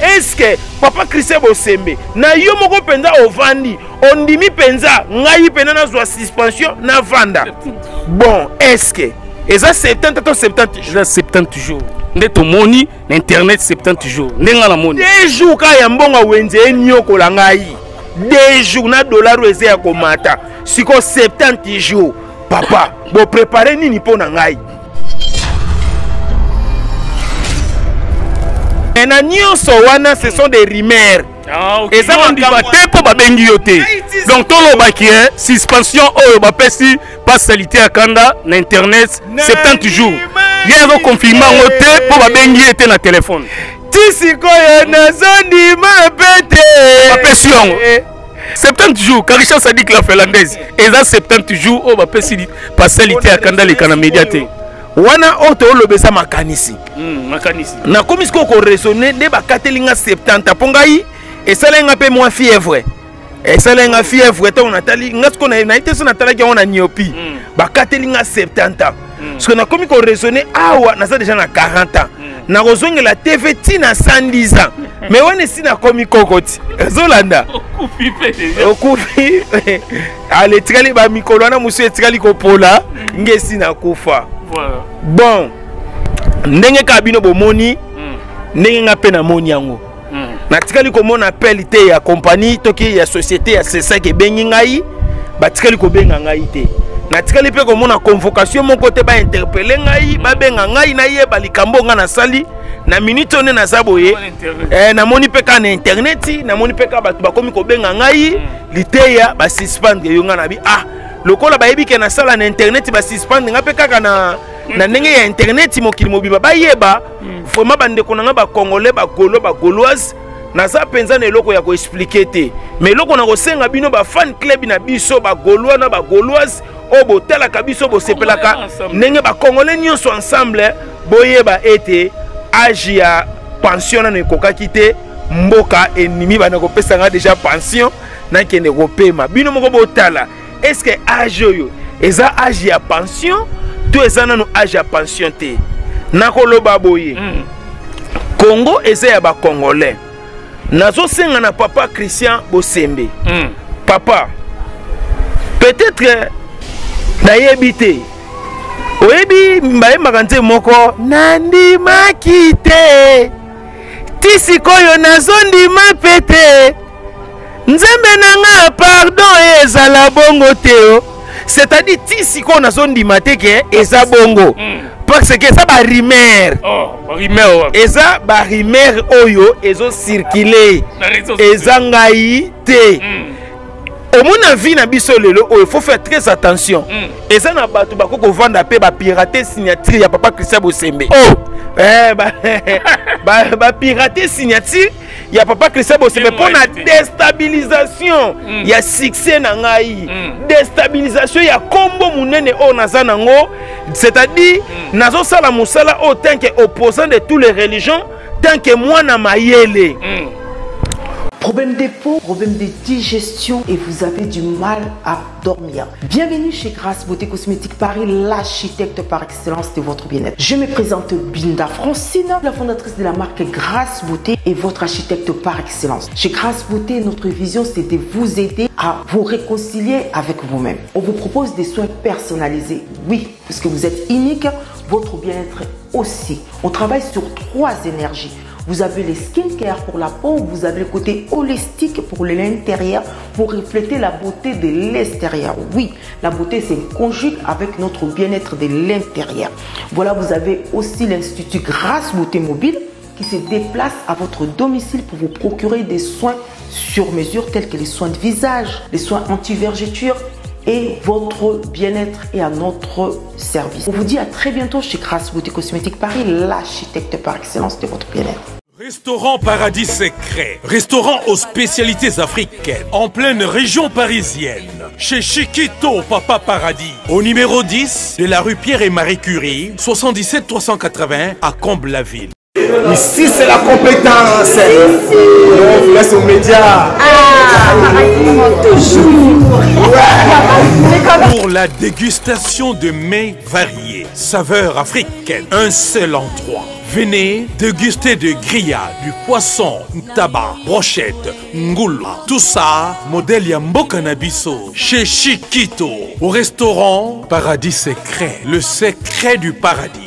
Est-ce que papa Christian Bosembe na yo moko penza ovandi ondimi penza ngai pena na zwa suspension na vanda. Bon, est-ce que et ça 70 jours. Neto moni l'internet 70 jours. Nenga la moni. 2 jours ka ya mbonga wenze nyoko la ngai. 2 jours na dollar weze ya komata. Siko 70 jours. Papa, bo préparer nini po na ngai. Ce sont des rimères. Ah, okay. Et ça, on dit pour donc, tout le monde qui est suspension, on va passer passe à LITEYA KANDA, l'internet, 70 jours. Il y a un confirmation pour la bengioté dans le téléphone. Pas 70 jours, car Richard Sadik la finlandaise. Et ça, 70 jours, on va passer à LITEYA KANDA, les canaux médiatés. Wana auto lobesa makanisi. Makanisi. Na komisko ko raisonner de ba katelinga 70 pongai et salenga pe moins fièvre. Et salenga fièvre to na tali ngasko na naite so na tala ki ona nyopi. Ba katelinga 70. Parce que na komiko raisonner awa na ça déjà na 40 ans. Na rozonga la TV tina 110 ans. Mais wana si na komiko koti. Ezolanda. Okupi pe déjà. Okupi. Ale tikali ba mikolo na musu tikali ko pola ngesi na kufa. Voilà. Bon, n'engue kabino bomoni, n'engue ngapena moni yango. Natikali ko mona appelité ya compagnie, toki ya société ya CSAC e bengi ngai, batikali ko benga ngai te. Natikali pe ko mona convocation mon côté ba interpeller ngai, ba benga ngai na ye ba likambo nga na sali, na minute one na zaboye. Na moni pe ka na internet, na moni pe ka ba komi ko benga ngai, LITEYA ba suspendre yo nga na bi ah. Le col a na sala na internet ba suspendre nga pe kaka na na ndenge ya internet mokili mobimba ba yeba vraiment bandeko na ba congolais ba golo ba goloise na za penza na eloko ya ko expliquer te mais eloko na ko senga bino ba fan club na biso ba golois na ba goloise o botala ka biso bo sepelaka ndenge ba congolais nyonso ensemble boyeba ete agia pension na ekoka kite mboka ennemi ba na ko pesa nga déjà pension na kende ko pema bino moko botala. Est-ce que âge yo eza âge ya pension to eza nanu âge ya pension te nakoloba boye Congo eza ya ba congolais nazo senga na papa Christian Bosembe papa peut-être na yebite oyebi mbaye makante moko nandi makite tisikoyo nazo ndima pete Nzembe nanga pardon ezala bongo teo. C'est-à-dire tisi ko na zone dimateke eza bongo. Parce que ça ba rimer. Oh, ba rimer. Eza ba rimer oyo ezo circuler. Eza ngai te. Au mon avis na biso lelo il faut faire très attention. Eza na bato ba ko vanda pe ba pirater signature ya papa Christian Bosembe. Oh, ba pirater signature il y a papa Christian Bosembe pour la déstabilisation. Il y a succès na ngai. Déstabilisation il y a combo munene o naza nango, c'est-à-dire nazo sala musala o tant que opposant de toutes les religions, tant que moi na mayele. Problème des peaux, problème des digestions et vous avez du mal à dormir. Bienvenue chez Grâce Beauté Cosmétique Paris, l'architecte par excellence de votre bien-être. Je me présente Binda Francine, la fondatrice de la marque Grâce Beauté et votre architecte par excellence. Chez Grâce Beauté, notre vision c'est de vous aider à vous réconcilier avec vous-même. On vous propose des soins personnalisés, oui, puisque vous êtes unique, votre bien-être aussi. On travaille sur 3 énergies. Vous avez les skincare pour la peau, vous avez le côté holistique pour l'intérieur, pour refléter la beauté de l'extérieur. Oui, la beauté c'est conjugue avec notre bien-être de l'intérieur. Voilà, vous avez aussi l'Institut Grâce Beauté Mobile qui se déplace à votre domicile pour vous procurer des soins sur mesure tels que les soins de visage, les soins anti-vergetures et votre bien-être est à notre service. On vous dit à très bientôt chez Grâce Beauté Cosmétique Paris, l'architecte par excellence de votre bien-être. Restaurant Paradis Secret, restaurant aux spécialités africaines, en pleine région parisienne, chez Chiquito Papa Paradis, au numéro 10 de la rue Pierre et Marie Curie, 77 380 à Comble-la-Ville. Ici c'est la compétence, on laisse aux médias. Pour la dégustation de mets variés, saveurs africaines, un seul endroit. Venez déguster de grillades, du poisson, tabac, brochette, ngoula. Tout ça, modèle ya mboka na biso, chez Chiquito, au restaurant Paradis Secret, le secret du paradis.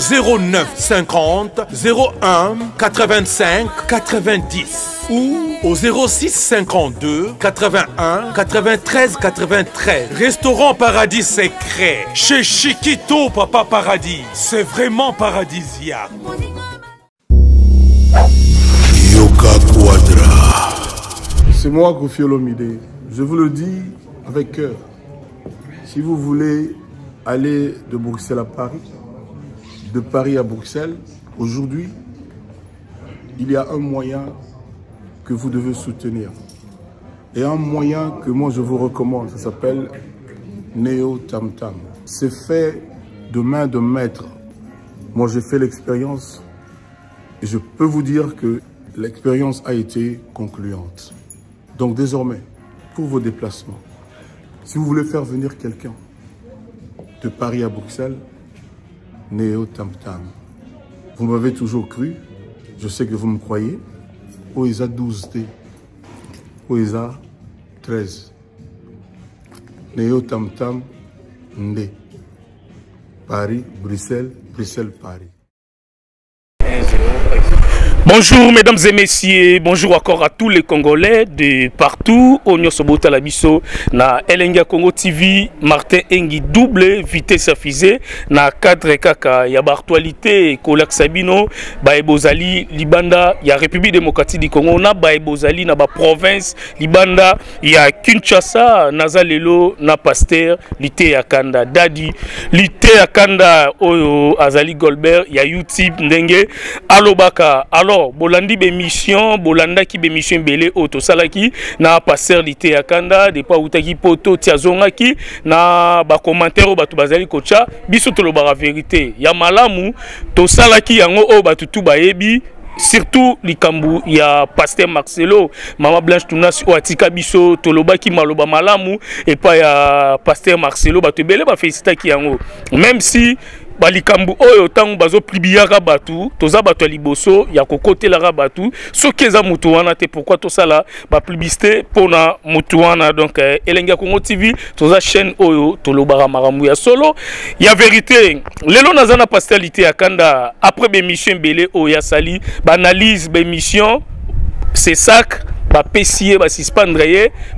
09 50 01 85 90 ou au 06 52 81 93 93. Restaurant Paradis Secret chez Chiquito Papa Paradis. C'est vraiment paradisiaque. Yoka Quadra. C'est moi Kofi Olomide. Je vous le dis avec cœur. Si vous voulez aller de Bruxelles à Paris, de Paris à Bruxelles, aujourd'hui, il y a un moyen que vous devez soutenir. Et un moyen que moi je vous recommande, ça s'appelle Neo Tam Tam. C'est fait de main de maître. Moi j'ai fait l'expérience et je peux vous dire que l'expérience a été concluante. Donc désormais, pour vos déplacements, si vous voulez faire venir quelqu'un de Paris à Bruxelles, Neo Tam Tam. Vous m'avez toujours cru, je sais que vous me croyez. Oisa 12D, Oisa 13, Neo Tam Tam Ndé, Paris, Bruxelles, Bruxelles, Paris. Bonjour mesdames et messieurs, bonjour encore à tous les Congolais de partout. On y la biso na Elenga Congo TV, Martin Engi double vitesse à fusée na cadre kaka ya bartualité Kolak Sabino, Baebozali Libanda, ya République démocratique du Congo na Baebozali na ba province Libanda, ya Kinshasa, Nazalelo na Pasteur, LITEYA Kanda Dadi, LITEYA Kanda Oyo Azali Goldberg, ya YouTube Ndenge, Alobaka. Alors Bolandi bémission, Bolanda qui bémission belé auto salaki na passer LITEYA Kanda de pa utaki poto tiazonga ki na ba commentaire o batu bazali kocha biso to lobara vérité ya malamu to salaki yango o batu tu bayebi surtout likambu ya Pasteur Marcelo Mama Blanche Tunas oatika biso tolobaki maloba malamu et pa ya Pasteur Marcelo batu belé ba félicita ki yango même si balikambu oyo tangu bazo plibiaka batu toza batu liboso ya kokotela rabatu soki eza mutu wana te pourquoi to sala ba publicité pona mutu wana donc Elenga Congo TV toza chaîne oyo tolobara marambu ya solo ya vérité lelo nazana Pasteur LITEYA Kanda après bémission belé oya sali banalise bémission c'est sac ba pesier ba suspendre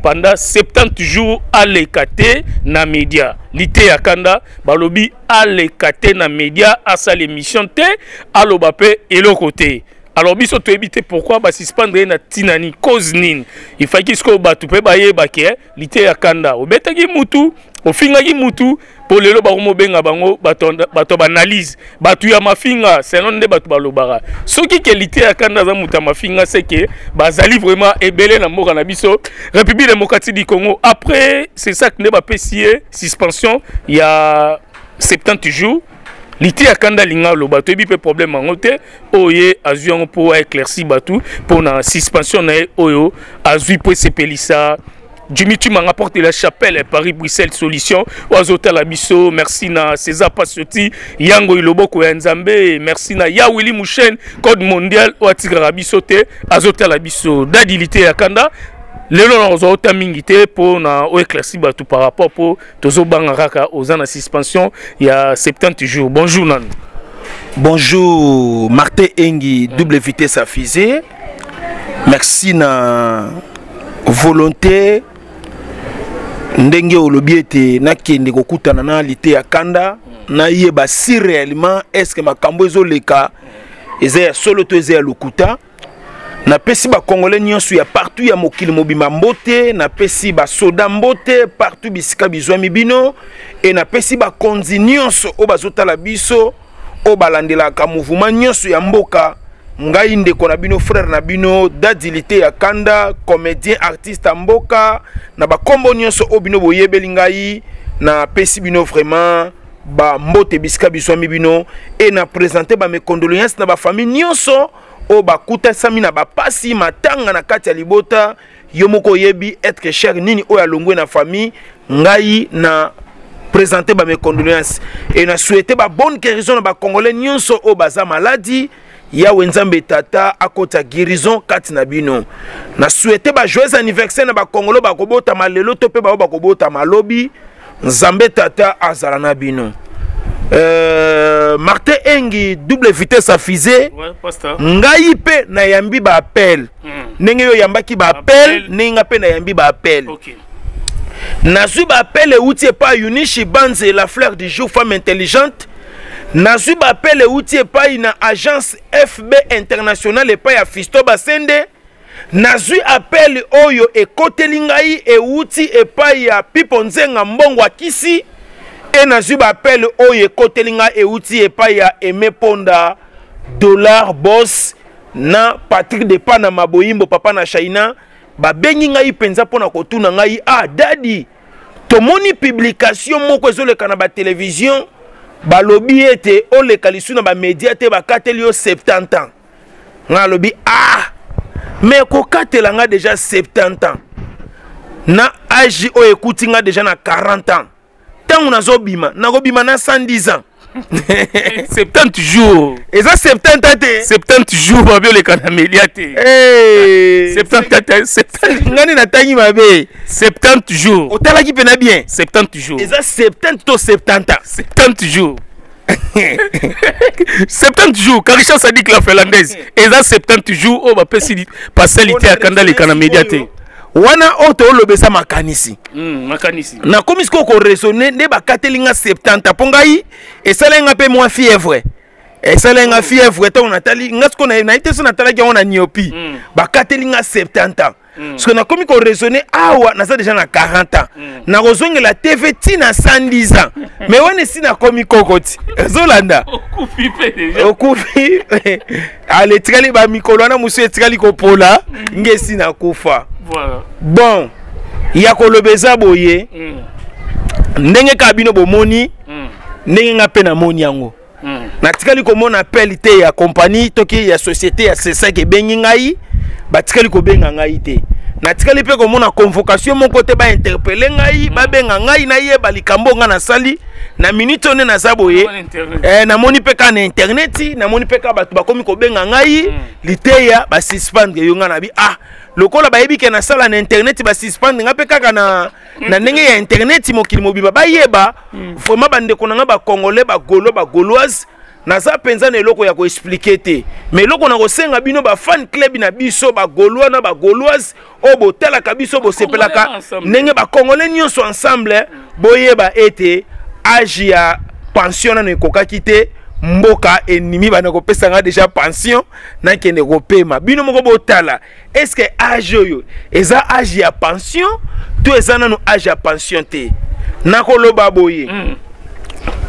pendant 70 jours à l'écaté na média LITEYA Kanda balobi alekate na média asa l'émission te aloba pe elokote. Alors biso to ebite pourquoi ba suspendre na tinani cause nini ifaki sko ba tupe ba yeba ke LITEYA Kanda obetaki mutu ofingaki mutu po lelo ba komobenga bango bato banalise batu ya mafinga selon nde batu balobara soki ke LITEYA Kanda za muta mafinga c'est que bazali vraiment ebele na mboka na biso République démocratique du Congo après c'est ça que ne ba pesier suspension il y a 70 jours LITEYA Kanda linga lo bato ebi pe problème en ote oye azuango po éclairci batu pour na suspension na oyo azui po sepelisa Dimitri m'a rapporté la chapelle Paris-Bruxelles Solution. Oazota Labisso, merci na César Passiotti, Yango Iloboko et Nzambe, merci na Yawili Mouchen, Code Mondial, Oatigra Rabisote, Azota Labisso, Dadi LITEYA Kanda. Les gens ont été mingité pour éclaircir tout par rapport pour Tozobangaraka aux ans de suspension il y a 70 jours. Bonjour Nan. Bonjour Martin Engi, double vitesse à fusée. Merci na volonté. Ndenge olobiete na kende kokutana na LITEYA Kanda na yeba si réellement est-ce que makambo ezoleka ezaya solo to ezaya lokuta na pesi ba congolais nyonso ya partout ya mokili mobima mbote, na pesi ba soda mbote partout bisika bizwa mibino, et na pesi ba konzi nyonso o bazotala biso o balandelaka mouvement nyonso ya mboka. Ngai ndeko na bino frère na bino dadi LITEYA KANDA comédien artiste mboka na ba kombo nyonso o bino boyebeli ngai na pesi bino vraiment ba mbote bisika bizwa mibino, et na présenter ba mes condoléances na ba famille nyonso o bakuta samina ba pasi matanga na kati ya libota yomoko yebi être cher nini o ya longwe na famille ngai na présenter ba mes condoléances et na souhaiter ba bonne guérison na ba congolais nyonso o baza maladie ya wenzambe tata akota guérison kati na bino. Na souhaiter ba joyeux anniversaire na ba congolais ba kobota malelo tope ba o ba kobota malobi nzambe tata azala na bino. Martin Engi double vitesse à fusée. Ouais, pasteur. Ngaipe na yambi ba appel. Nenge yo yambaki ba appel, ninga pe na yambi ba appel. OK. Nazu ba appel et outie pa Unishi Banze la fleur du jour femme intelligente. Nazu ba appel et outie pa ina agence FB internationale et pa ya Fisto Basende. Nazu appel oyo e kotelingai e outie e pa ya Piponzenga Mbongwa Kisi. Et nazu appel oye kotelinga e outi e pa ya Aimé Ponda dollar boss na Patrick de Panama boyimbo papa na China ba bengi ngai penza pona kotuna ngai ah daddy tomoni publication moko ezoleka na ba télévision ba lobby ete oleka lisu na ba media te ba kateli yo 70 ans nga lobby ah mais ko katela nga déjà 70 ans na agi o ekuti nga déjà na 40 ans. On a zobima, na robima na 110 ans. 70 jours. Et ça 70 jours ba bio le kanaméliaté. Eh 70 ngani na tangi ma be 70 jours. Otala ki pena bien 70 jours. Et ça 70 to 70 ans. 70 jours. 70 jours Christian Sadik la finlandaise. Et ça 70 jours o ba pesi passer LITEYA KANDA le kanaméliaté. Wana auto lobesa makanisi. Makanisi. Na komisko ko raisonner ne ba katelinga 70 pongai et salenga pe moins fièvre. Et salenga fièvre to na tali ngasko na naite so na tala ki ona nyopi. Ba katelinga 70. Parce que na komiko raisonner awa na ça déjà na 40 ans. Na rozonge la TV tina 110 ans. Mais wana si na komiko koti. Zolanda. Okufi pe déjà. Okufi. Ale tikali ba mikolona musu tikali ko pola ngesi na kufa. Voilà. Bon, il y a Kolobeza boye. Ndenge kabino bomoni, ndenge ngapena moni yango. Na tikali ko mona appel te ya compagnie toki ya société ya CSAC e bengi ngai, ba tikali ko benga ngai te. Na tikali pe ko mona convocation mon côté ba interpeller ngai, ba benga ngai na ye ba likambo nga na sali, na minute one na zaboye. Na moni pe ka na internet, na moni pe ka ba komi ko benga ngai, LITEYA ba suspendre yo nga na bi ah. Le col ba yebi na sala na internet ba suspend nga pe kaka na na ndenge ya internet mokili mobimba ba yeba vraiment bandeko na ba congolais ba golo ba goloise na za penza na eloko ya ko expliquer te mais eloko na ko senga bino ba fan club na biso ba golois na ba goloise o botala ka biso bo sepelaka ndenge ba congolais nyonso ensemble boyeba ete agi ya pension na ekoka kite mboka ennemi ba nako pesa nga déjà pension na kende ko pema bino moko botala est-ce que age yo eza age ya pension to eza nanu age ya pension te nako loba boye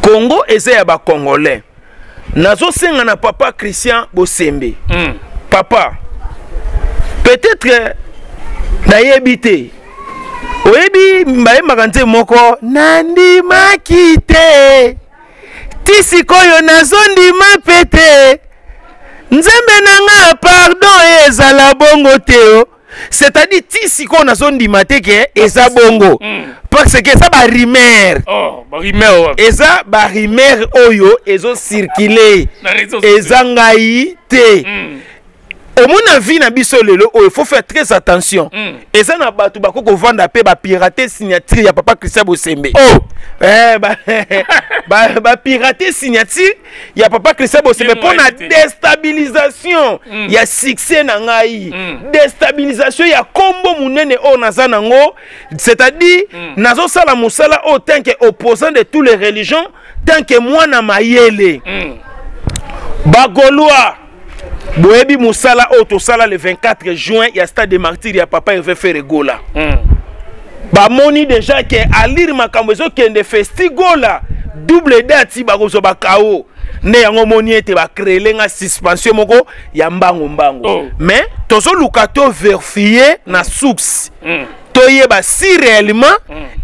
Congo eza ya ba congolais nazo senga na papa Christian Bosembe papa peut-être na yebite oyebi mbaye makante moko nandi makite tisikoyo nazondi mapete nzambe nanga pardon ezala bongo teo c'est-à-dire tisikoyo nazondi mateke eza bongo parce que ça ba rimer oh ba rimer eza ba rimer oyo ezo circuler eza ngai te au mon avis na biso lelo il faut faire très attention eza na bato bakoko vanda pe ba pirater signature ya papa Christian Bosembe oh eh ba pirater signature ya papa Christian Bosembe pour la déstabilisation ya succès na ngai déstabilisation ya combo munene o naza nango c'est-à-dire nazo sala musala o tant que opposant de toutes les religions tant que moi na mayele ba golois Boebi Moussala Auto Sala le 24 juin, il y a Stade des Martyrs, il y a Papa, il veut faire Gola. Bah, moni déjà qui est à lire ma camouzo qui est de festigola. Double date si bagozo bakao. Ne yango moni était ba créer la suspension moko ya mbango mbango. Mais tozo lukato vérifier na source. Toyeba si réellement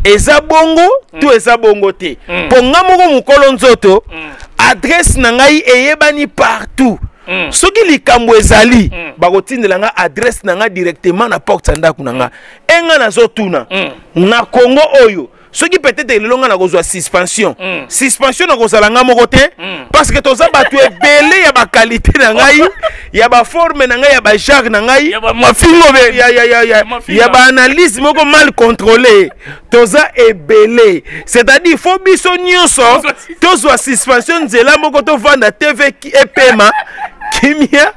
eza bongo to eza bongo te. Ponga moko mukolo nzoto adresse na ngai eyebani partout. Ce qui li kambo ezali bagotine langa adresse nanga directement na porte ndako nanga. Enga nazo tuna na Congo oyo. Ce qui peut-être le long à la suspension. Suspension à la côté parce que tous abattus belé ya ba qualité nangai, ya ba forme nangai, ya ba genre nangai, ya ba mauvais, ya ba analyse moko mal contrôlée. Tous a belé, c'est-à-dire faut biso nyonso, tous wa suspension nzela moko to vanda TV qui est paiement kimia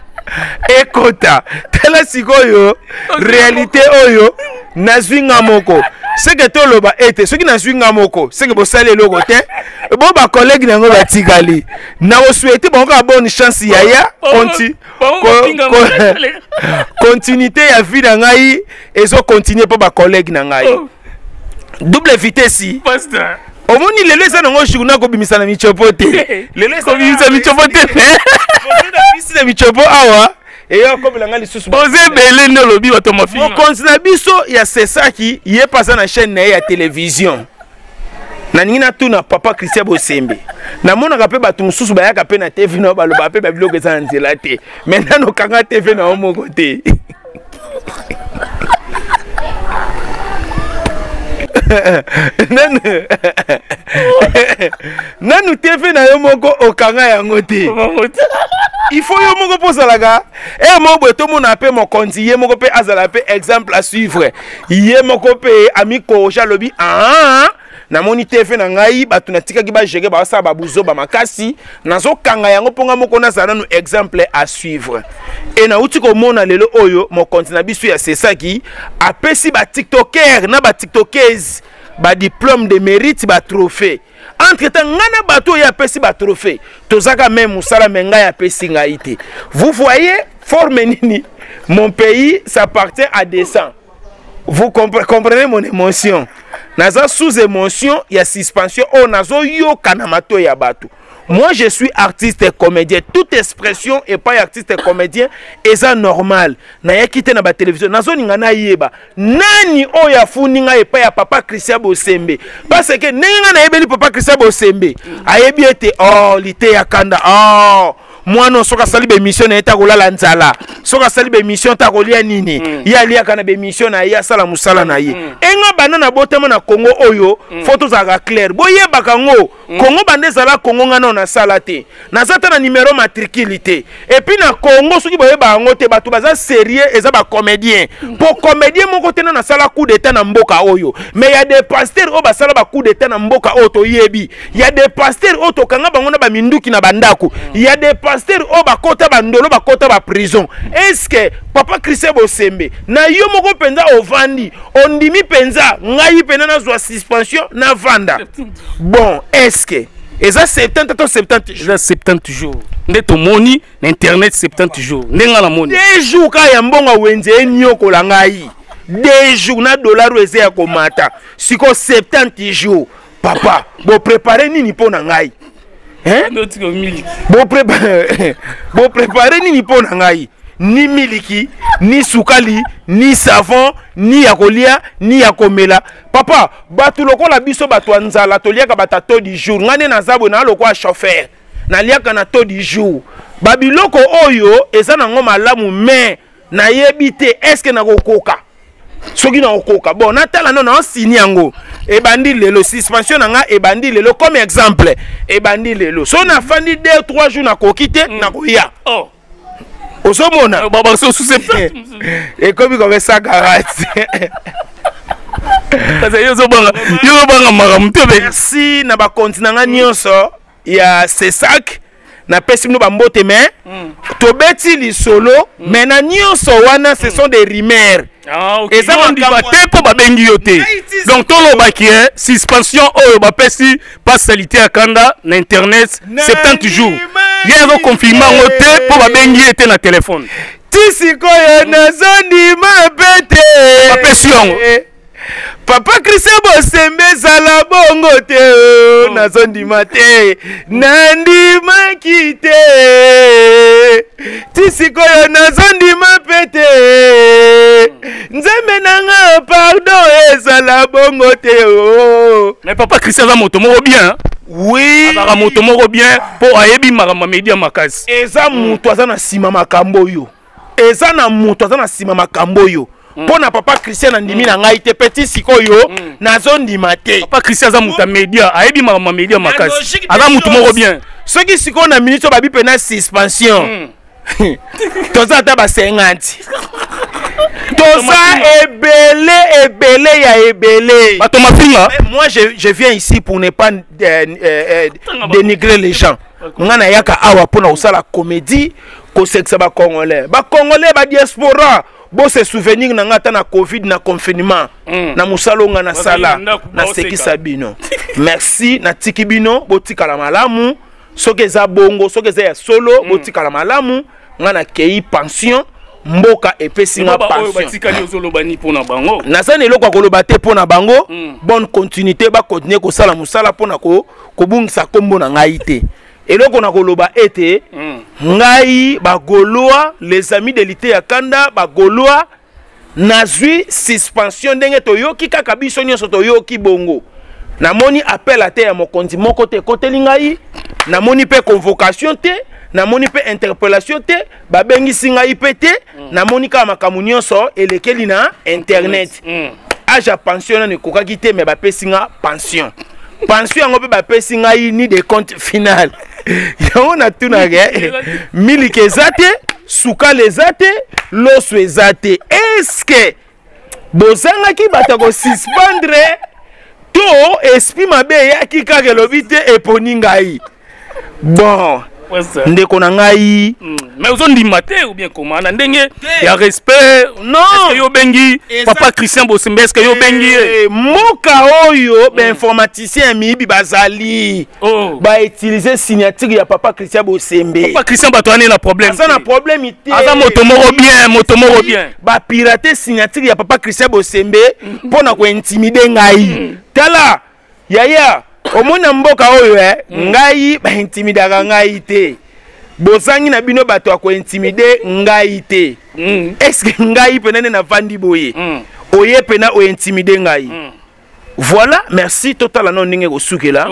et quota. Tela sikoyo réalité oyo nazwinga moko. C'est que tout le bas était ce qui n'a suivi Namoko, c'est que vous salez le côté. Bon, ma collègue n'a pas tigali. N'a pas souhaité bonne chance. Yaya, continuité à vie d'Angaï et ça continue pour ma collègue Nangaï. Double vitesse ici. Au moins, il les a dans mon journal comme Missalami Chopote. Les laisse comme Missalami Chopote. Missalami Chopote, awa. Et comme la galerie sous lobby automobile. Il y a CSAC qui est passé dans la chaîne à la télévision. Nanina tuna papa Christian Bosembe. Na mona ka pe batum susu ba ya ka pe na TV na ba lo ba pe ba blog za nzela te. Maintenant no kanga TV na omo côté. Nanu TV na omo ko okanga yango te. Il faut que je me repose à la gare. Et je me appelle mon compte. Je me repose à la exemple à suivre. Je me repose à mi koja lobby. Ah, na moni TV na ngai batunatika kiba jege ba sa babuzo ba makasi na zo kanga yango ponga moko na zana no exemple à suivre et na uti ko mona lelo oyo mon compte na biso ya CSAC apesi ba tiktoker na ba tiktokers ba diplôme de mérite ba trophée. Entre-temps, ngana bato ya pesi ba trophée. Tozaka même musala menga ya pesi ngaite. Vous voyez, forme nini. Mon pays s'appartient à des sangs. Vous comprenez mon émotion. Naza sous émotion, il y a suspension. Oh, nazo yo kanamato ya bato. Moi, je suis artiste et comédien. Toute expression et pas artiste et comédien est ça normal. Naya quitté na ba télévision. Nazo ningana yeba. Nani o ya funinga et pas ya papa Christian Bosembe. Parce que ningana na ebeli papa Christian Bosembe. Ayebi ete oh Liteya Kanda. Oh moi non soka sali be mission na eta kola lanzala. Soka sali be mission ta kolia nini. Ya lia kana be mission na ya sala musala na ye. Enga banana botema na Congo oyo photos aga clair. Boye bakango Congo bandezala Congo ngana na salate nazata na numéro matriculité et puis na Congo soki boye bango te bato baza sérieux eza ba comédien pour comédien mon côté na sala coup d'état na mboka oyo mais y a des pasteurs o basala ba coup d'état na mboka oyo to yebi y a des pasteurs o to kanga bango na ba minduki na bandako y a des pasteurs o ba kota ba ndolo ba kota ba prison est-ce que papa Christian Bosembe na yo moko penza ovandi ondimi penza ngai pena na zwa suspension na vanda bon est-ce que et ça, 70 jours. Neto moni, l'internet 70 jours. Nenga la moni. 2 jours, quand il y a un bon à Wenze, il y a un jour, dollar weze ya komata. Si ko 70 jours, papa, vous préparez ni pour nangai. Hein? Vous préparez ni pour nangai. Ni miliki, ni soukali, ni savon, ni akolia, ni akomela. Papa, batu loko la biso batu anzala, toliaka batato di jour. Ngane na zabo na loko a chauffeur. Na liaka na to di jour. Babi loko oyo, eza na ngoma lamu men. Na yebite, eske na kokoka. Soki na kokoka. Bon, natala non na sini yango. Ebandi lelo, suspension nga ebandi lelo. Comme exemple, ebandi lelo. So na fandi 2 ou 3 jours na kokite, na koya. Oh. Au sommet, on sous ses et comme il y avait ça, merci, n'a pas continué à il y a ces sacs, n'a pas si nous bambote mais Tobeti li solo, mais n'a wana ce sont des rimères. Et ça on dit pour babengioté. Donc tout le bac est suspension au bapesi pas salité à Kanda, l'internet 70 jours. Viens vos compliments notés pour ma bengie était dans téléphone. Tisikoya nazani ma bête. Papa Sion. Papa Christian Bosembe zala bongo te nazondi mate nandi makite tisikoya nazondi ma bête nzambe nanga pardon ezala bongo te. Mais papa Christian va motomoro bien. Oui, para motomoro bien pour ayebi marama media makasi. Eza moto azana sima makambo yo. Eza na moto azana sima makambo yo. Pour na papa Christian andimi na ngai te petit sikoyo na zone di maté. Papa Christian za muta media ayebi marama media makasi. Ala motomoro bien. Ceux qui siko na minute babi pena suspension. Toza ta ba 50. Toza ebele ya ebele. Moi je viens ici pour ne pas dénigrer les gens. Ngana yaka awa pona osala comédie ko sexe ba congolais. Ba congolais ba diaspora. Bon se souvenir na ngata na Covid na confinement. Na musalo ngana sala na seki sabino. Merci na tikibino botikala malamu. Sokeza bongo sokeza solo botikala malamu. Ngana kei pension. Mboka epesinga passion. Bango. Bonne continuité ba continuer ko sala musala pona ko kobungisa kombo na ngaite. Eloko na koloba ete ngai ba goloa les amis de LITEYA KANDA ba goloa nazui suspension ndenge toyoki kaka biso nyoso toyoki bongo. Namoni appel à terre mon konti mon côté côté lingai namoni pe convocation te. Na moni pe interpellation te babengi singa ipete na monika makamunyo so elekeli na internet aja pension ne kokaki te mais ba pesinga pension pension ngo pe ba pesinga ni de compte final yaona tuna ge milike zate suka les zate loso ezate est-ce que bozanga ki batako suspendre to esprit mabe ya ki kage lobite eponingai bon. Ndekonangai mais vous on dit maté ou bien comment ndenge ya respect non est-ce que yo bengi papa Christian Bosembe est-ce que yo bengi moka oyo ben informaticien mi bazali ba utiliser signature ya papa Christian Bosembe papa Christian batoane na problème ça na problème ité asa motomoro bien ba pirater signature ya papa Christian Bosembe pona ko intimider ngai tala yaya omona mboka oyo ngai ba intimidaka ngai te bozangi na bino bato ako intimider ngai te est-ce que ngai penene na vandi boye oye pena o intimider ngai voilà merci total non ninge ko sukela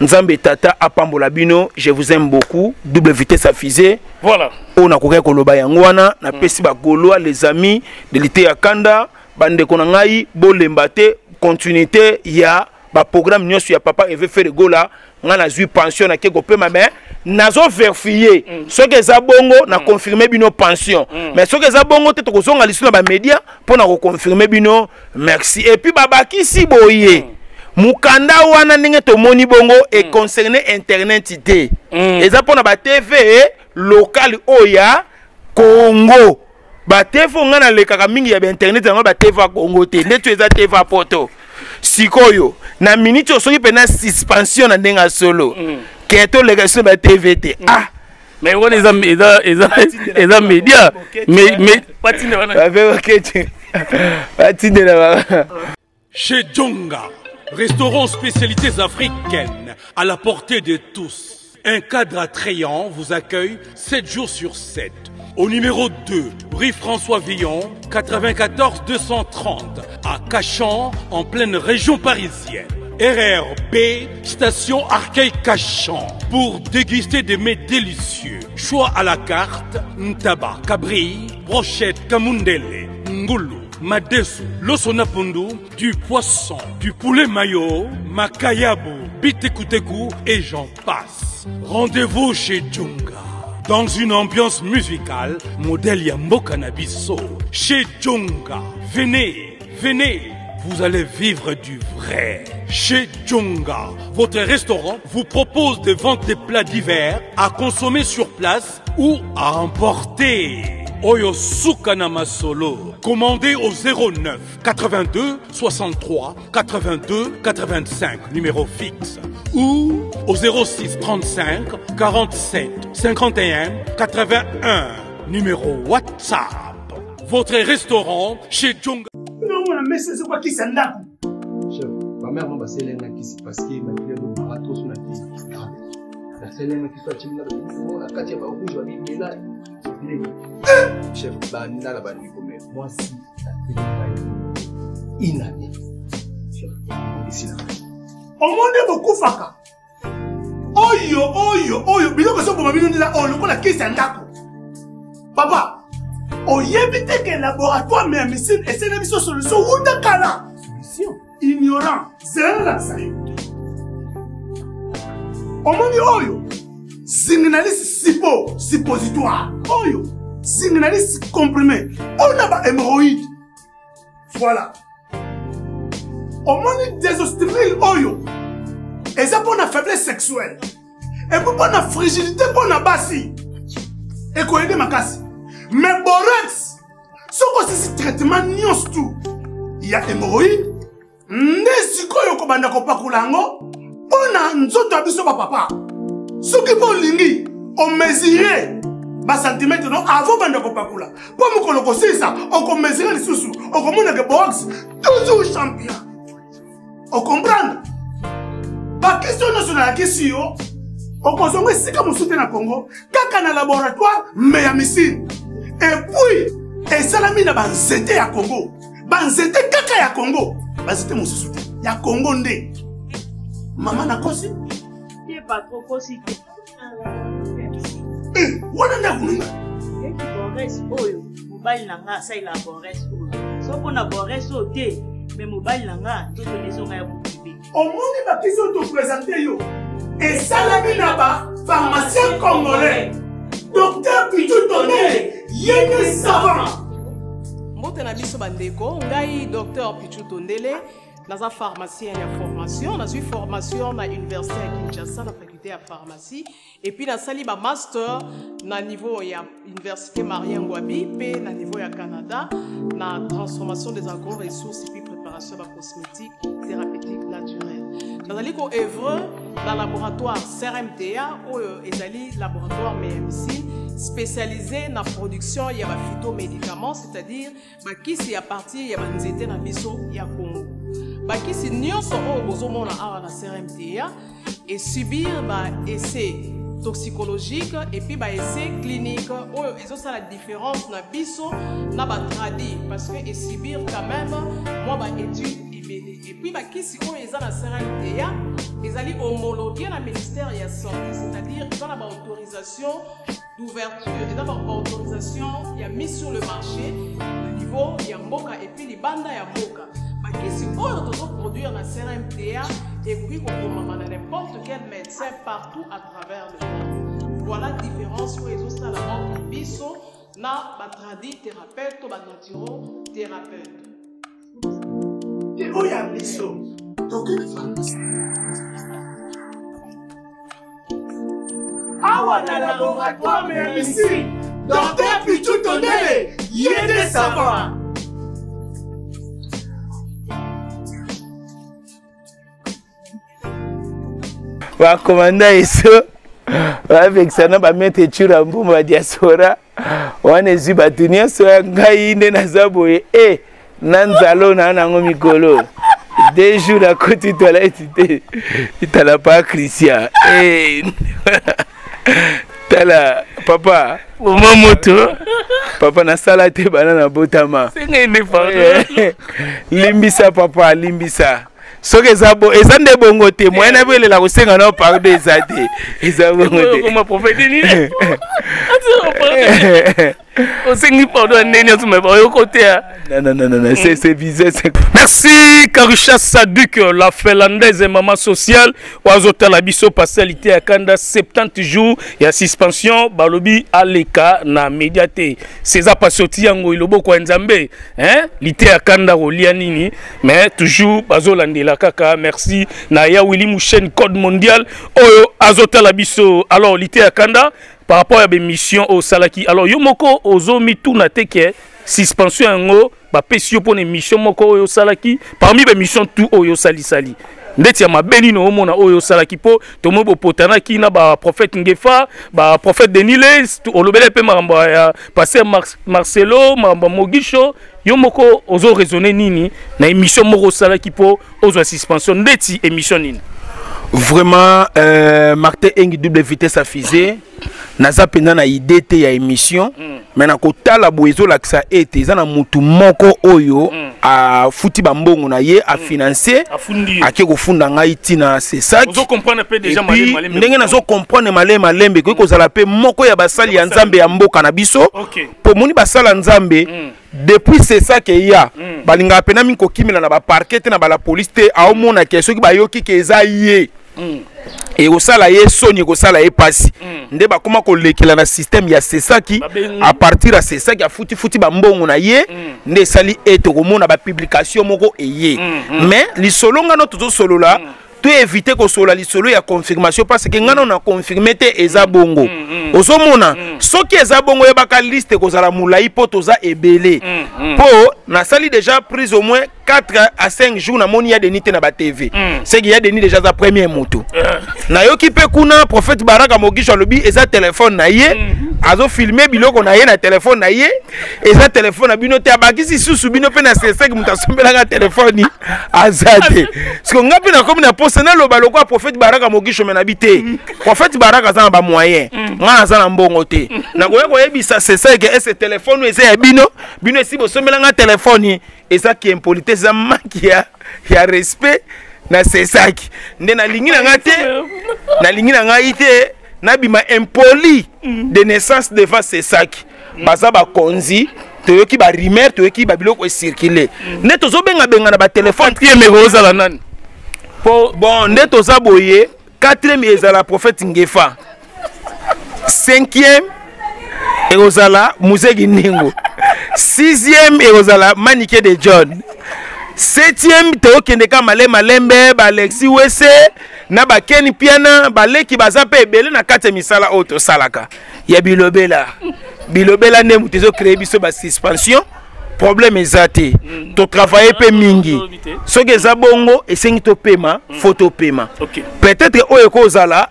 nzambe tata apambola bino je vous aime beaucoup double vitesse à fusée voilà on a kokay koloba yango wana na pesi ba goloa les amis de LITEYA KANDA bande ko ngai bolemba te continuité ya ba programme nyo ya papa et veut faire gola ngana zui pension na keko pe ma main nazo vérifier ce que za bongo na confirmer bino pension mais ce que za bongo te kozonga lisuna ba media pour na confirmer bino merci et puis baba ki si boye mukanda wana ninge to moni bongo et concerné internet te et za pona ba tv local oya Congo ba tv ngana le kaka mingi ya internet ngana ba tv Congo te ndetu eza tv poto sikoyo na minute osoki pena suspension na ndenga solo keto legation ba TVT ah mais on eza media mais patine wana avec okete patine là chez Djunga restaurant spécialités africaines à la portée de tous. Un cadre attrayant vous accueille 7 jours sur 7. Au numéro 2, rue François Villon, 94 230, à Cachan, en pleine région parisienne. RRB, station Arcueil-Cachan, pour déguster des mets délicieux. Choix à la carte, ntaba, cabri, brochette, kamundele, ngoulou, madesu, losonapundu, du poisson, du poulet mayo, makayabu, bitekuteku et j'en passe. Rendez-vous chez Djunga. Dans une ambiance musicale, modèle Yambo Cannabiso, chez Djunga. Venez, venez, vous allez vivre du vrai. Chez Djunga, votre restaurant vous propose des ventes de plats divers à consommer sur place ou à emporter. Oyo Sukanama Solo, commandez au 09 82 63 82 85, numéro fixe. ou au 06 35 47 51 81, numéro WhatsApp. Votre restaurant chez Djunga. Non, mais c'est quoi qui s'en a? Chef, ma mère m'a passé l'un qui s'est passé, ma fille a m'a trop sur la tête. La seule qui soit timide, la quatrième va rouge, va vivre, mais là, chef, bah, n'a pas de problème. Moi, si, la télé, il n'a pas ici, là. On m'a beaucoup, Faka. Oh yo, oh yo, oh yo, mais non, parce que ma vie, là, oh, le coup, la caisse, c'est un d'accord. Papa! On y évite que le laboratoire mais médecine essaie de mettre solution ou de cala. Solution ignorant, c'est un ça. On m'a dit oyo, signalise sipo, suppositoire, oyo, signalise comprimé, on a pas hémorroïde. Voilà. On m'a dit désostril oyo, et ça pour la faiblesse sexuelle, et pour la fragilité pour la basse, et qu'on aide ma casse. Mais borax, si on a traitement, il y a hémorroïdes, on a et puis, et Salami Naba banzete ya Congo, banzete kaka ya Congo, banzete mon souté, ya Congo ndé. Maman a consi? T'es pas trop consi. Voilà la roulina. Et qui boresse oyo, mobile nanga ça il a boresse oyo. Sauf qu'on a boresse oté, mais mobile nanga tout le maison a bouclé. Au monde ma question te présenter yo. Et Salami Naba pharmacien congolais, docteur Pichu tonné. Yéné savant. Mbote na biso bandeko, ngai docteur Pichu Tondele, naza pharmacien ya formation, nazu formation na université ya Kinshasa na faculté ya pharmacie et puis na sali ba master na niveau ya université Marien Ngouabi pe na niveau ya Canada na transformation des agro-ressources et puis préparation ba cosmétique thérapeutique naturelle. Nazali ko œuvre dans laboratoire CRMTA ou ezali laboratoire MMC spécialisé dans la production de phytomédicaments, c'est-à-dire qui est à partir de nzete na biso ya Congo. Qui est nyonso oyo bozomona awa na CRMTA et subir des essais toxicologiques et puis des essais cliniques. Ils ont ça la différence na biso na ba tradi parce que subir quand même moi ba étude. Et puis, qui est la CRMTA, ils sont homologués dans le ministère de la Santé, c'est-à-dire qu'ils ont l'autorisation d'ouverture, ils ont l'autorisation qui est mise sur le marché au niveau de Mboka et puis les bandes de Mboka. Qui sont produire la CRMTA et puis qu'on n'importe quel médecin partout à travers le monde. Voilà la différence pour les autres salariés qui bisous, na batradi thérapeute ou naturaux thérapeute. Oya biso toke France awa na laboratoire mais ici docteur Pichu Tondele yede savoir. Wa commanda iso wa vexana ba mete chura mbumba diasora wane ziba dunia so ngai ne na zaboye eh Nanzalo Nanangomikolo. 2 jours à côté de toilette, t'as la pas Christian. Eh, t'as la papa, maman moto, papa n'a salaté banana botama. C'est un éléphant. Limbisa papa, limbisa. Ce que ça beau, et ça n'est bon côté. Moi, n'avais la recette en or par des années. Et ça vous m'a prophétisé. Non, c'est bizarre. Merci, Karisha Saduk, la Finlandaise et maman sociale. Oazota Labiso, passé à LITEYA Kanda 70 jours. Il y a suspension, Balobi, Aleka, na médiaté. César Passoti, Ango, Ilobo, Kwanzambe. LITEYA Kanda, Olianini. Mais toujours, Bazolandela Kaka, merci. Naya Willy Mouchen, Code Mondial. Oyo, Azota Labiso. Alors, LITEYA Kanda. Par rapport à la mission au Salaki, alors Yomoko Ozomi Tounateke, suspension en haut, Pesio pour les missions Moko au Salaki, parmi les missions tout au Yosali Sali. Ndeti ya mabeli no omona oyo salakipo tomobo potana kina ba prophète Ngefa, ba prophète Denile, olobele pe maramba ya passer Marcelo, maramba Mogisho, yomoko ozo raisonner nini na émission moko salakipo ozo suspension ndeti émission nini. Vraiment Martin Engi double vitesse à fusée. Naza pena na idée te ya émission mais na kotala boezo laksa ete ezana mutu moko oyo a futi bambongo na ye a financer a ke kofunda ngai ti na CSAC. Vous comprenez pe déjà malé malé ndenge nazo comprendre malé malé mbe ko kozala pe moko ya basali ya nzambe ya mboka na biso po moni basali ya nzambe depuis CSAC ya balinga pena min ko kimela na ba parquet na ba la police te a omona ke soki bayoki ke za ye. Et au salaire, Sony, au salaire, passe. Ndeba comment coller qu'il a un système, il y a c'est ça qui, à partir de c'est ça qui a foutu bambon, on a yé, ne sali et au monde à la publication, moro et yé. Mais les solos, on a tout solo là. Tu éviter que cela soit la confirmation parce que nous avons confirmé que les abongos. Au moment où les abongos sont listés, ils sont ébélés. Pour la salle déjà prise au moins 4 à 5 jours dans mon IADNI na TV. C'est qu'il y a déjà la première moto. Na yo ki pe kuna prophète Baraka Mogisho lobi eza téléphone na ye. Azo filmé biloko na ye na téléphone na ye. Eza téléphone na bino te abaki si sous bino pe na c'est que mutasombela na téléphone azate. Parce que ngapi na comme na posena lo baloko a prophète Baraka Mogisho menabité. Prophète Baraka za ba moyen. Nga za na mbongo te. Na ko yeko yebisa c'est ça que ce téléphone eza bino. Bino si bosombela na téléphone eza ki impolite za makia ya respect. Na CSAC ndena lingina ngate na lingina ngaite na bima impoli de naissance devant CSAC bazaba konzi toyoki ba rimer toyoki ba biloko circuler neto zo benga benga na ba téléphone tie meroza la nani po bon neto za boye 4e ezala prophète Ngefa 5e ezala Muzegi Ningo 6e ezala Maniké de John 7e tokendeka malé malembe ba Alexi Wese na ba Ken Piana ba leki bazape ebele na 4 misala auto salaka ya bilobela bilobela ne mutezo créer biso ba suspension problème ezate to travailler pe mingi soki za bongo esengi to paiement photo paiement peut-être oyo ko zala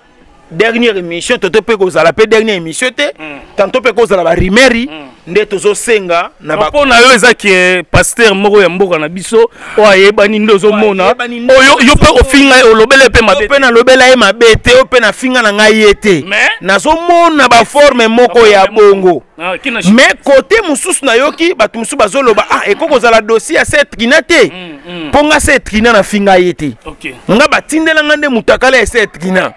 dernière émission toto pe ko zala pe dernière émission te tantôt pe ko zala ba rimeri ndeto zo senga na ba pona yo ezaki pasteur moko ya mboka na biso o ayebani ndozo mona oyo yo pe ofinga e olobele pe mabete pe na lobela e mabete o pe na finga na ngai ete na zo mona ba forme moko ya bongo mais côté mususu na yoki batu musu bazoloba ah e koko zala dossier ya cette trinité ponga cette trinité na finga ete nga batindela nga nde mutakala ya cette trinité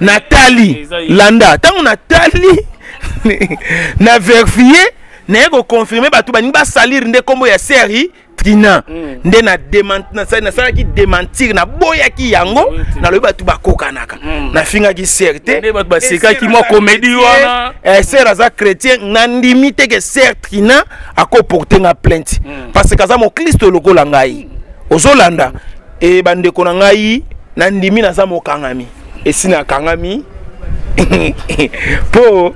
Nathalie Landa tant Nathalie n'a vérifié n'a pas confirmé bah tout bah n'importe salir n'est comme la série Trina n'est na démentir na ça qui démentir na boya qui yango na le bah tout bah kokanaka na finga qui certé c'est ça qui m'a comédie wana c'est raza chrétien n'admite que c'est Trina à comporter na plainte parce que ça mon Christ le golangai aux Hollandais et bande konangai n'admite na ça mon kangami. Et si na kangami po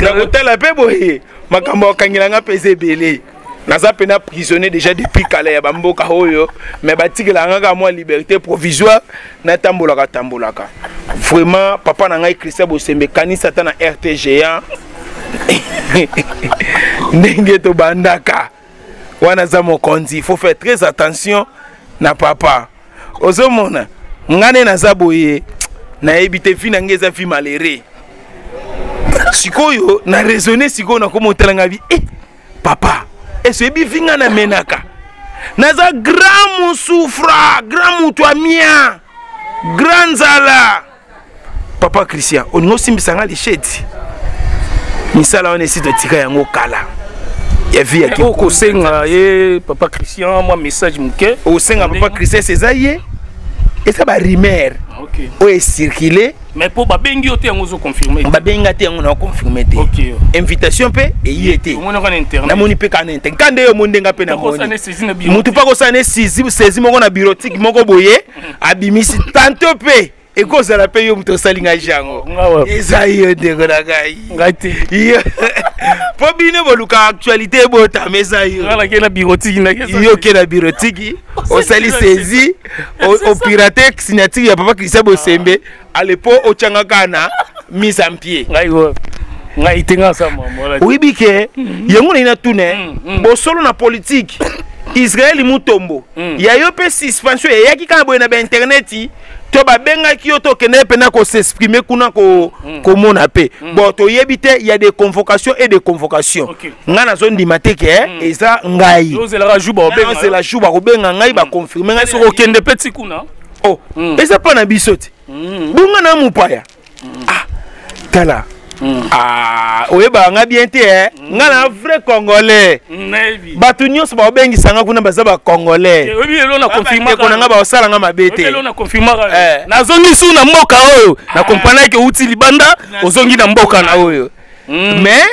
na hôtel ape boye makambo kangilanga pese belé naza pena prisonnier déjà depuis kala ya bamboka hoyo mais batikela nga moi liberté provisoire na tambolaka tambolaka vraiment papa na ngai Christian Bosembe kanisa ta na RTGA ndenge to bandaka wana za mokonzi faut faire très attention na papa ozomona ngane naza boye na ebité fina ngeza fi malere sikoyo na raisonner sikoyo na komo telanga bi papa eso ebi vinga na menaka naza grand mon souffra grand mon toi mien grand zala papa Christian on no simbisanga le shedi misala on essaie de tirer yango kala ya vie ya koko senga ye papa Christian moi message muke o senga papa Christian sezaye et ça va rimer. Ok. Est circulé. Mais pour babengi ote on a confirmé. Babenga te on a confirmé. Ok. Invitation pe et y était. On a internet. Na moni pe kan internet. Quand yo mondenga pe na moni. Mutu pa ko sané saisi moko na bureautique moko boye abimisi tantôt pe Et quand ça la paye, on te saline à Jango. Et ça y est, de la gaille. Pour bien voir l'actualité, bon, ta maison. La birotique, la birotique. On s'allie saisi, on pirate, signature, il y a papa Christian Bosembe. À l'époque, au Tchangakana, mise en pied. Oui, Biké, il y a un tourné. Bon, solo na politique. Israël mutombo. Il y a eu une suspension. Il y a qui quand on a internet, tu as benga qui auto kenel pena ko s'exprimer kuna ko mon appel. Bon, tu y habite, il y a des convocations et des convocations. Nga na zone dimatique et ça ngai. C'est la joue ba benga. C'est la joue ba benga ngai ba confirmer nga sur okende petit kuna. Oh, et ça pas na bisote. Bunga na mupaya. Ah, tala. Ah, oui, bah, on a bien été, hein. On a un vrai Congolais. Batunios, on a bien dit, on a un Congolais. Oui, on a confirmé qu'on a un Congolais. On a confirmé. La zone du sous, on a un Moka. On a compris que Outil Libanda, on a un Moka. Mais,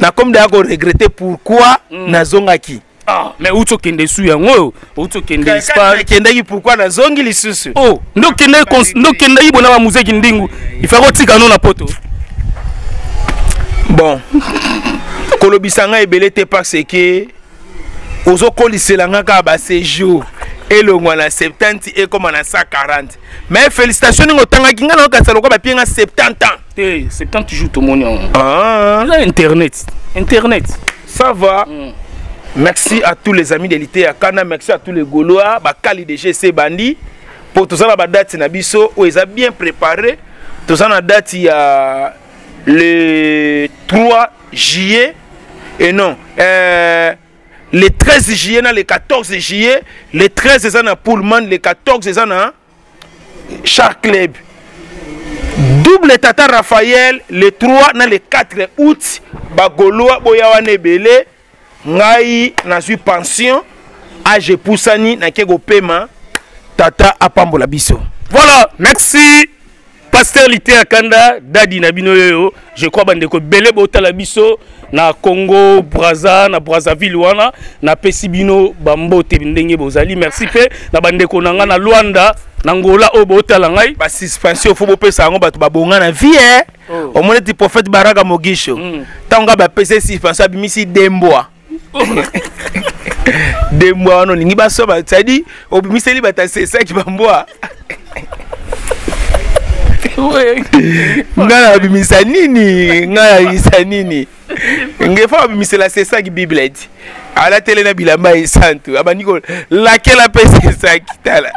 on a comme d'ailleurs regretté pourquoi on a un Zongaki. Ah, mais où tu es dessus, hein? Où tu es dessus? Pourquoi la zone est dessus? Oh, nous qui sommes dans la musique, il faut que tu aies un poteau. Bon, Kolobisanga est belé parce que ozo koliselanga ka ba séjour et le mois la 70 et comme on a 140. Mais félicitations ngo tanga kinga na ka saloko ba pienga 70 ans. 70 toujours tout monde. Ah, internet. Internet. Ça va. Merci à tous les amis de LITEYA KANDA, merci à tous les Gaulois, ba Kali de GC Bandi pour tout ça la date na biso où ils a bien préparé. Tout ça na date il y a le 3 juillet et non le 13 juillet le 14 juillet le 13 c'est un Pullman le 14 c'est un Shark Club double Tata Raphaël le 3 dans le 4 août bagoloa boyawane belé ngai na suis pension age poussani na kego paiement tata apambola biso voilà merci Pasteur LITEYA KANDA, Dadi Nabinoyo, je crois que Bele Botala Bisso, na Congo, Braza, na Brazzaville, na Pesibino, Bambo, Tebindenge Bozali, merci Pé, na Bandeko Nanga, na Luanda, na Angola, Obotala Ngai. Pas suspension, faut que ça soit babonga na vie, hein. Au moment du prophète Baraga Mogisho, Tanga Bapese suspension, Bimisi Demboa. Demboa, non, Ningiba Soba, ça dit, Obimisi Libata, c'est ça qui va me boire. Nga bimisa nini nga isa nini ngefa bimisela c'est ça qui bible dit à la télé na bilamba et santo abani ko laquelle la paix c'est ça qui tala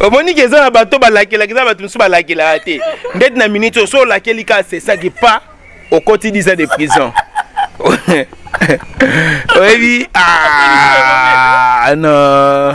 omoni keza na bato ba laquelle keza bato nsuba laquelle até ndet na minute so laquelle ka c'est ça qui pas au quotidien de prison. Oui ah non.